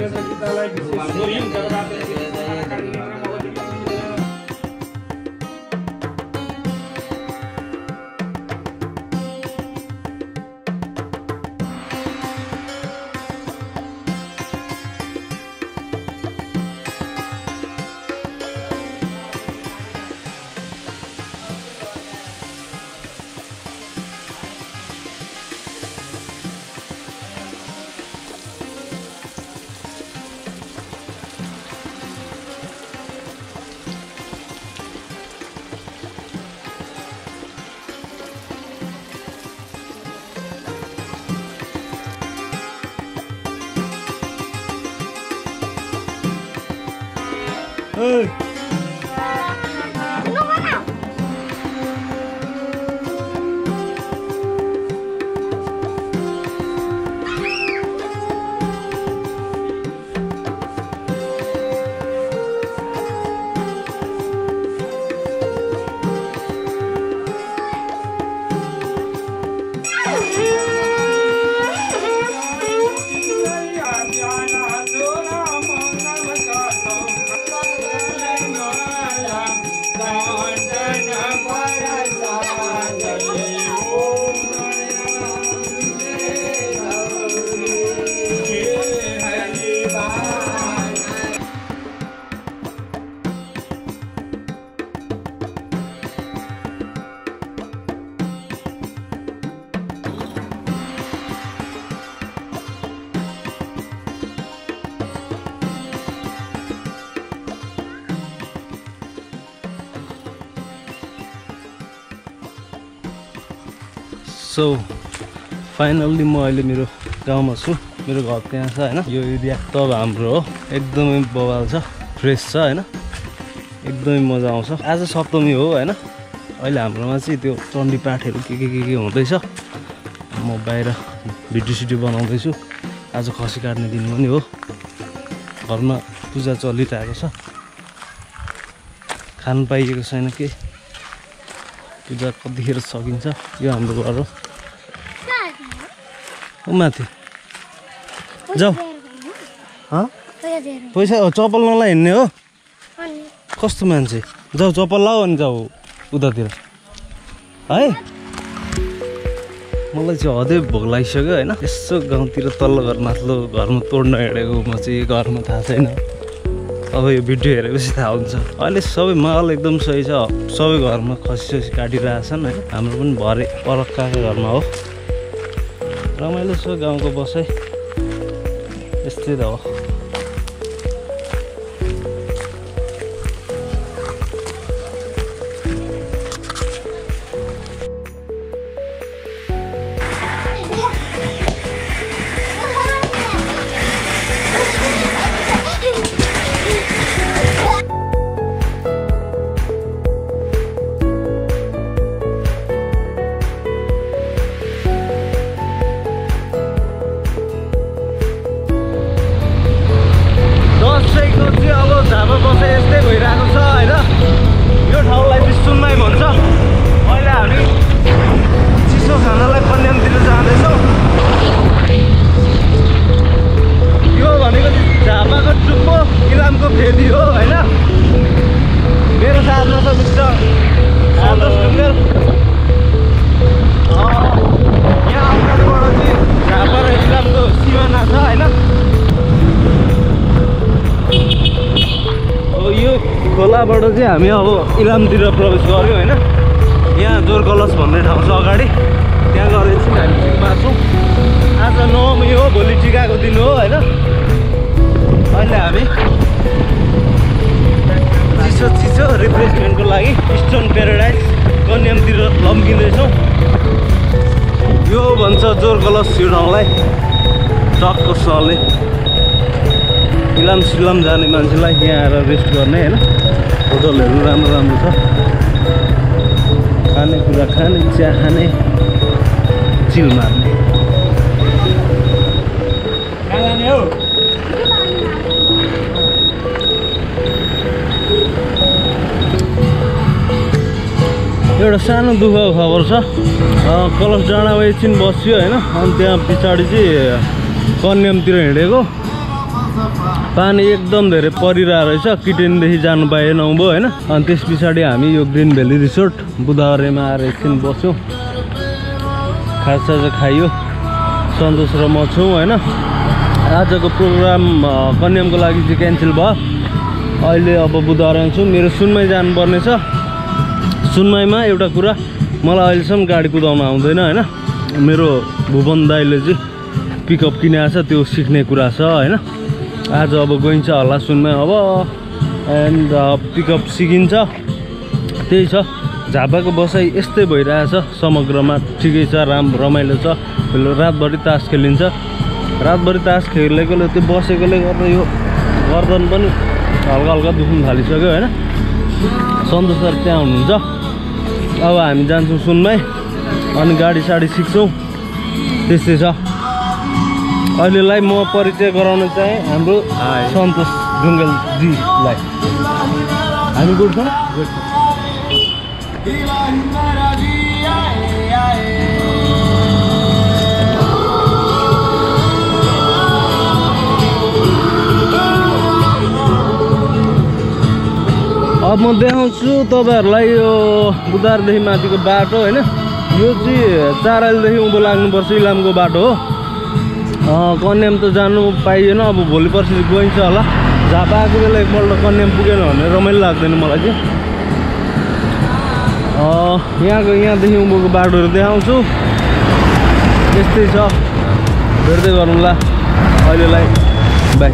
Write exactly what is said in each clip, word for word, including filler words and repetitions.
kita Hey. Belum mana? So finally म अहिले मेरो गाउँमा छु। मेरो घर त्यहाँ छ हैन। यो एरिया तब हाम्रो हो। एकदमै बवाल छ, फ्रेश छ हैन, एकदमै मजा आउँछ। आज सप्तमी हो हैन। अहिले हाम्रोमा चाहिँ त्यो चण्डी पाठहरु के के के हुँदैछ। म बाहिर भिडियो सिडियो बनाउँदै छु। आज खसी काट्ने दिन पनि हो। घरमा पूजा चलिरहेको छ। खान पाइएको छैन के पूजा कतिखेर सकिन्छ। यो हाम्रो घर हो। माथि जाऊ पैसा चप्पल नलाई हिँड्ने हो। कस्तो मान्छे, जाऊ चप्पल लाऊ अनि जाऊ उतातिर है। मलाई चाहिँ हदै भोक लागिसक्यो होइन। यसो गाउँतिर तल्लो घर माथिल्लो घरमा तोड्न हिँडेको म चाहिँ घरमा थाहा छैन। अब यो भिडियो हेरेपछि थाहा हुन्छ। अहिले सबै माहौल एकदम सही छ। सबै घरमा खसी काटिरहेछन् हैन। हाम्रो पनि भरे परक्काको घरमा हो। रमाइलो छ गाउँको बसाइ। यस्तै त हो। खोलाबाट चाहिँ हामी अब इलामतिर प्रवेश गर्यौँ हैन। यहाँ जोरकलस भन्ने ठाउँ छ अगाडि, त्यहाँ गएर एकछिन हामी टिका छौँ। आज नवमी हो, भोलि टिकाको दिन हो हैन। अहिले हामी चिसो चिसो रिफ्रेसमेन्टको लागि स्टोन प्याराडाइज कन्यामतिर लम्किँदैछौँ। यो भन्छ जोरकलस यो ठाउँलाई। टक्क सले इलाम सिलाम जाने मान्छेलाई यहाँ आएर रेस्ट गर्ने हैन। होटलहरू राम्रो राम्रो छ। खानेकुरा खाने, चिया खाने, चिल मार्ने। एउटा सानो दुःखको खबर छ। कलश डाँडामा एकछिन बस्यो हैन। अनि त्यहाँ पछाडि चाहिँ कन्यामतिर हिँडेको पानी एकदम धेरै परिरहेको रहेछ किटेनदेखि जानु पाएन उँभो हैन। अनि त्यस पछाडी हामी यो ग्रीन भ्याली रिसोर्ट बुधवारेमा आएर एकछिन बस्यौँ, खाजासाजा खाइयो, सन्तोष र म छौँ हैन। आजको प्रोग्राम कन्यामको लागि चाहिँ क्यान्सल भयो, अहिले अब बुधवारेमा छु। मेरो सुनमै जानुपर्ने छ। सुनमैमा एउटा कुरा, मलाई अहिलेसम्म गाडी कुदाउन आउँदैन हैन। मेरो भुवन दाइले चाहिँ पिकअप किनेछ, त्यो सिक्ने कुरा छ हैन। आज अब गइन्छ होला सुनमै अब, एन्ड पिकअप सिकिन्छ, त्यही छ। झापाको बसाइ यस्तै भइरहेछ समग्रमा, ठिकै छ, राम रमाइलो छ। रातभरि तास खेलिन्छ, रातभरि तास खेलेकोले त्यो बसेकोले गर्दा यो गर्दन पनि हल्का हल्का दुख्नु थालिसक्यो हैन। सन्तोष सर त्यहाँ हुनुहुन्छ। अब हामी जान्छौँ सुनमै, अनि गाडी साडी सिक्छौँ, त्यस्तै छ। अहिलेलाई म परिचय गराउन चाहे हाम्रो सन्तोष जुङ्गलजीलाई। हामी गुड्छौँ अब म देखाउँछु तपाईँहरूलाई यो बुधारदेखि माथिको बाटो होइन। यो चाहिँ चाराइलदेखि उँभो लाग्नुपर्छ, इलामको बाटो हो। कन्याम त जानु पाइएन, अब भोलि पर्सि गइन्छ होला। झापा आएको बेला एकपल्ट कन्याम पुगेन भने रमाइलो लाग्दैन मलाई चाहिँ। यहाँको यहाँदेखि उँभोको बाटोहरू देखाउँछु, त्यस्तै छ। भेट्दै गरौँला, अहिलेलाई बाई।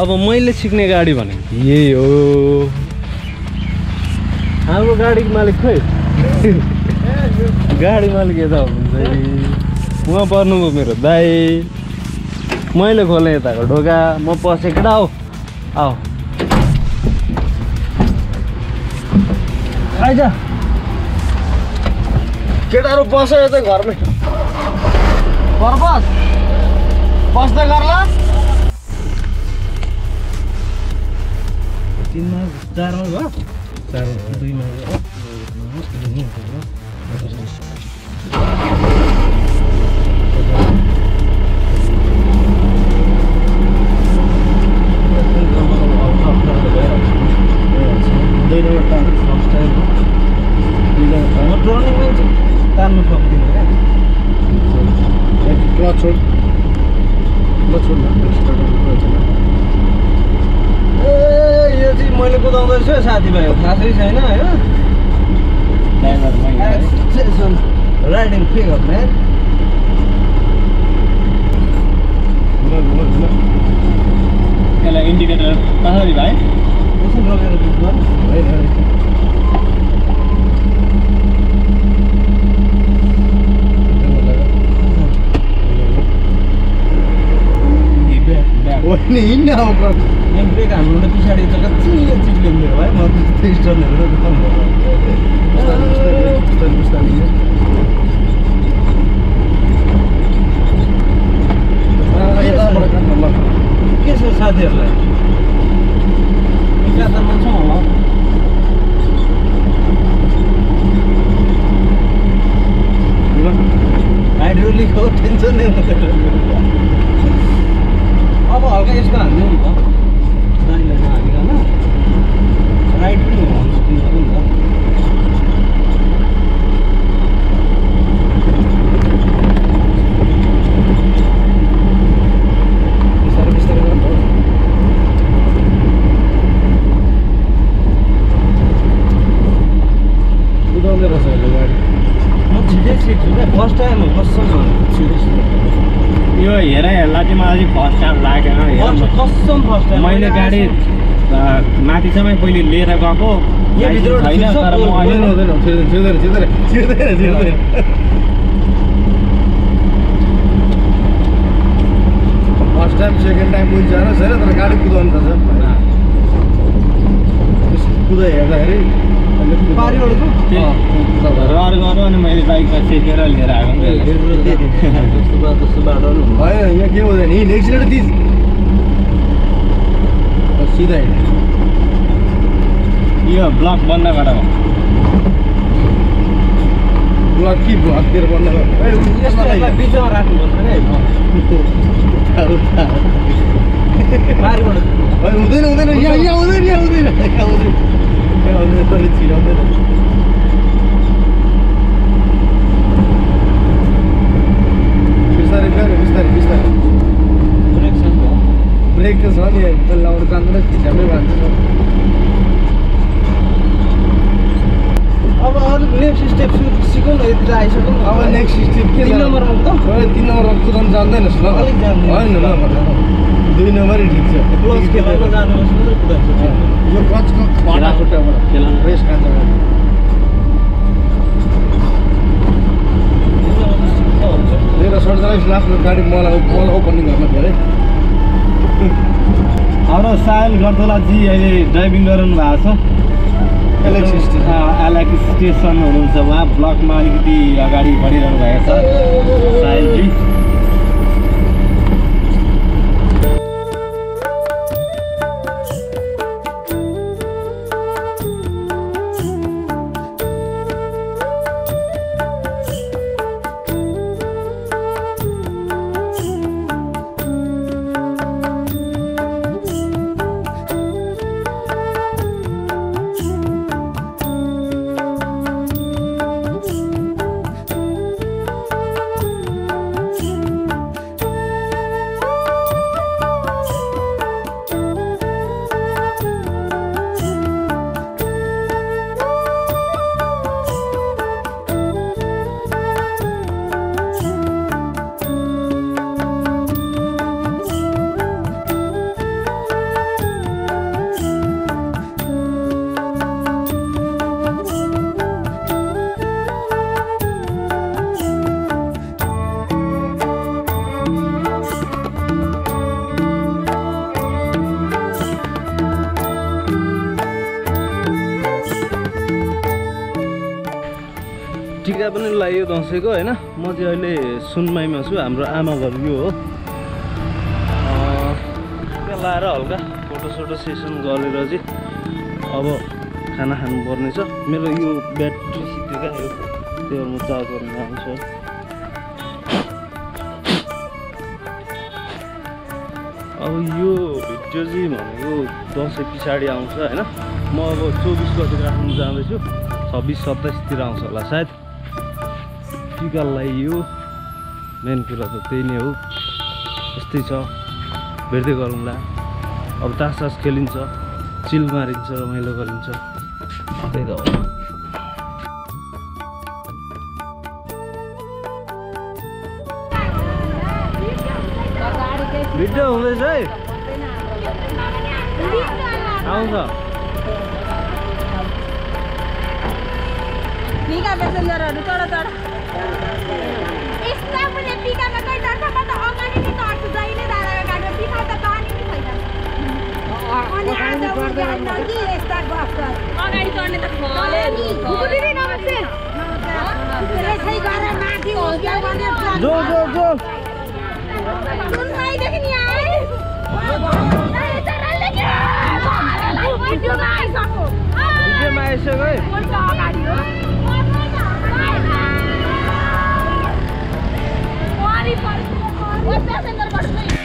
अब मैले सिक्ने गाडी भनेको यही हो। हाम्रो गाडी मालिक खै गाडी मालिक यता हुनुहुन्छ, उहाँ पर्नुभयो मेरो दाइ। मैले खोलेँ यताको ढोका, म पसेँ। केटा आऊ आऊ आइज, केटाहरू बस्यो यतै घरमै। घर बस बस्दै गर्ला, तिनमा चारमा भयो, चारमा दुईमा भयो, दुई नम्बर तान्नु सक्छ, तान्नु सक्दिनँ क्या। क्लच छोड, क्लच छोड। यो चाहिँ मैले कुदाउँदैछु है साथीभाइ, खासै छैन होइन। राइडिङ के गर्ने यसलाई, इन्डिकेटर कसरी भाइ यसो लगेर बुझ्नु है। हिँड्ने अब ब्रेक हाम्रो पछाडि त कति चिप्लिँदै हो है। म स्टनहरू के छ साथीहरूलाई त मान्छ होला। हाइड्रोलिक हो, टेन्सन नै हुन्छ। अब हल्का यस्तो हाल्ने नि त, दाइलाई नहालिकन राइट पनि हो सकिन्छ नि त। बिस्तारै बिस्तारै गर्नु कुदाउँदै रहेछ अहिले गाडी। म छिटै सिक्छु क्या, फर्स्ट टाइम हो, कसम छिटै सिक्छु। यो हेर हेर्दा चाहिँ मलाई फर्स्ट टाइम लागेन, कसम फर्स्ट टाइम। मैले गाडी माथिसम्म पहिले लिएर गएको, muncarnya saya terkali kuduan terasa. Nah, kuda ya dari. Pari orang tu. Oh, orang-orang ni main bike macam Kerala ni orang. Suba tu suba orang. Ayah, ni kira macam ni next level this. Sida ini. Iya, block bandar kadang. Block ibu akhir bandar. Eh, ini setelah bicara orang tu bandar. Tahu tak? Mari mana? Udin, udin, ya, ya, udin, ya, udin, ya, udin, ya, udin, terus siram udin. Besar, besar, besar, besar. Break semua. Break tu semua ni, kalau orang kantor jamai bantu. अब और next step सीखो ना इतना ऐसा तो अब next step क्या तीन नंबर रखता हूँ वही तीन नंबर रखता हूँ तो हम जानते हैं ना सुना अलग जानते हैं वही नंबर दो नंबर ही ठीक है प्लस के बाद जाने में सुना तो कुछ जो कांच का बाड़ा छोटा है हमारा केला फ्रेश कांच है ये रसोई जाने लास्ट में गाड़ी मॉल मॉल ओपनिंग करना पड़े हमारा साइल गर्दला जी ये ड्राइविंग करने वाला एलेक्स स्टेशन हाँ एलेक्स स्टेशन होने से वहाँ ब्लॉक मार की थी गाड़ी बड़ी रन गया था साइल जी टिका पनि लाग्यो दसैँको हैन म चाहिँ अहिले सुनमाईमा छु हाम्रो आमा घर यो हो टिका लाएर हल्का फोटोसोटो सेसन गरेर चाहिँ अब खाना खानुपर्नेछ मेरो यो ब्याट्री सिधेका हो त्यो म चार्ज गर्न आउँछु अब यो भिडियो चाहिँ भनेको दसैँ पछाडी आउँछ हैन म अब चौबिस गते राख्नु जाँदैछु छब्बिस सत्ताइस तिर आउँछ होला सायद टिका लगाइयो मेन कुरा त त्यही नै हो यस्तै छ भेट्दै गरौँला अब तासतास खेलिन्छ चिल मारिन्छ रमाइलो गरिन्छ त्यही त हो भिडियो हुँदैछ है आउँछ टिका पेसेन्जरहरू चढ चढ इस्ताब ने पीका में कोई डर था बट अमानी ने तो आज जाई ने डाला का गाड़ी पीका तो पानी में फैला और आज वो नदी इस्ताब बाफा और गाड़ी चढ़ने तक बोले खुद भी नमस्ते ऐसे ही गाड़ी माथी हो गया बने जो जो जो सुन भाई देखनी आए अरे चल लेके वीडियो में आई सको वीडियो में ऐसे गए कौन सा गाड़ी हो What passenger bus is it?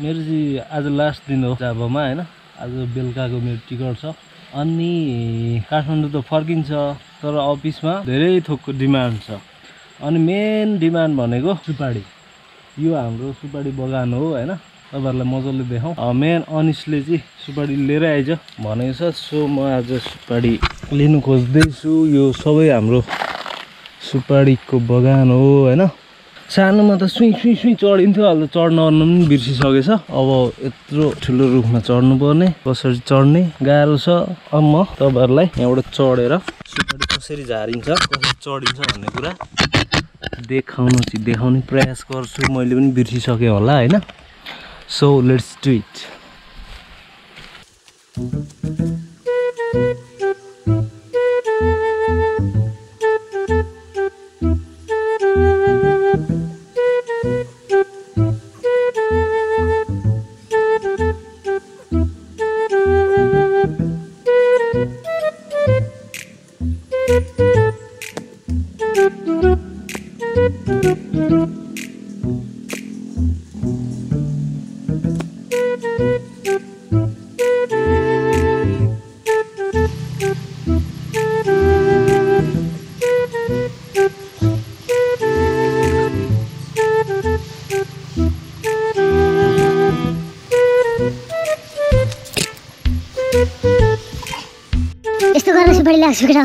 मेरो चाहिँ आज लास्ट दिन हो जाबमा हैन। आज बेलुकाको मेरो टिकट छ अनि काठमाडौँ त फर्किन्छ तर अफिसमा धेरै थोकको डिमान्ड छ अनि मेन डिमान्ड भनेको सुपाडी। यो हाम्रो सुपाडी बगान हो हैन, तपाईहरुलाई मजाले देखाऊ। मेन अनिसले चाहिँ सुपाडी लिएर आइज भनेको छ। सो म आज सुपाडी लिनु खोज्दै छु। यो सबै हाम्रो सुपाडीको बगान हो हैन। सानोमा त सुई सुई सुई चढिन्थ्यो, अहिले चढ्न ओर्न पनि बिर्सिसकेछ। अब यत्रो ठुलो रुखमा चढ्नुपर्ने, कसरी चढ्ने गाह्रो छ। अब म तपाईहरुलाई यहाँबाट चढेर सुपाडी कसरी झारिन्छ कसरी चढिन्छ भन्ने कुरा देखाउन चाहिँ देखाउने प्रयास गर्छु। मैले पनि बिर्सिसके होला हैन। So let's do it. Balik langsung ke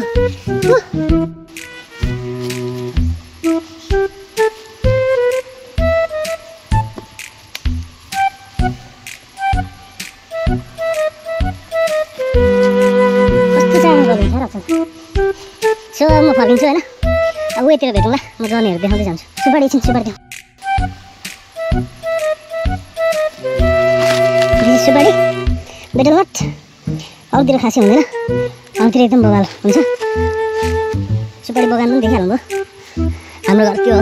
आउँतिर एकदम बगाल हुन्छ। सुपारी बगान पनि देखिहाल्नु भयो, हाम्रो घर त्यो हो।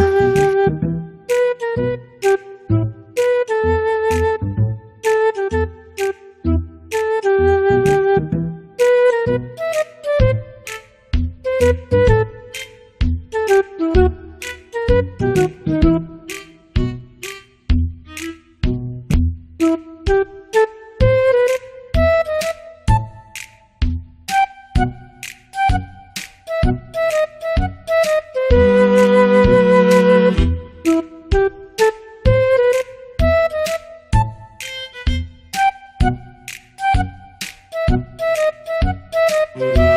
Thank you.